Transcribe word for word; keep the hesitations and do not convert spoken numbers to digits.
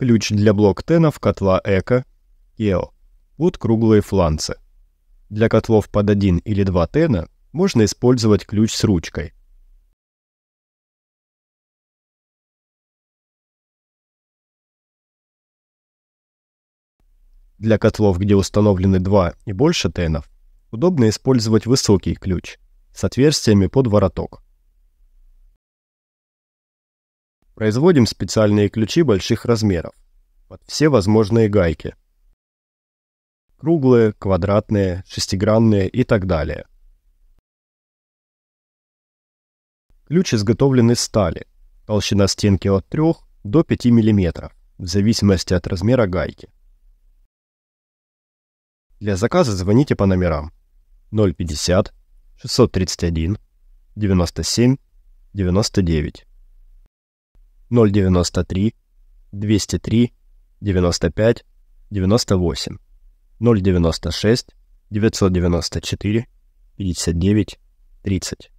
Ключ для блок тэнов котла ЭКО, КЕО, под круглые фланцы. Для котлов под один или два тэна можно использовать ключ с ручкой. Для котлов, где установлены два и больше тэнов, удобно использовать высокий ключ с отверстиями под вороток. Производим специальные ключи больших размеров под все возможные гайки. Круглые, квадратные, шестигранные и так далее. Ключ изготовлен из стали, толщина стенки от трёх до пяти миллиметров, в зависимости от размера гайки. Для заказа звоните по номерам ноль пятьдесят шестьсот тридцать один девяносто семь девяносто девять, ноль девяносто три двести три девяносто пять девяносто восемь, ноль девяносто шесть девятьсот девяносто четыре пятьдесят девять тридцать.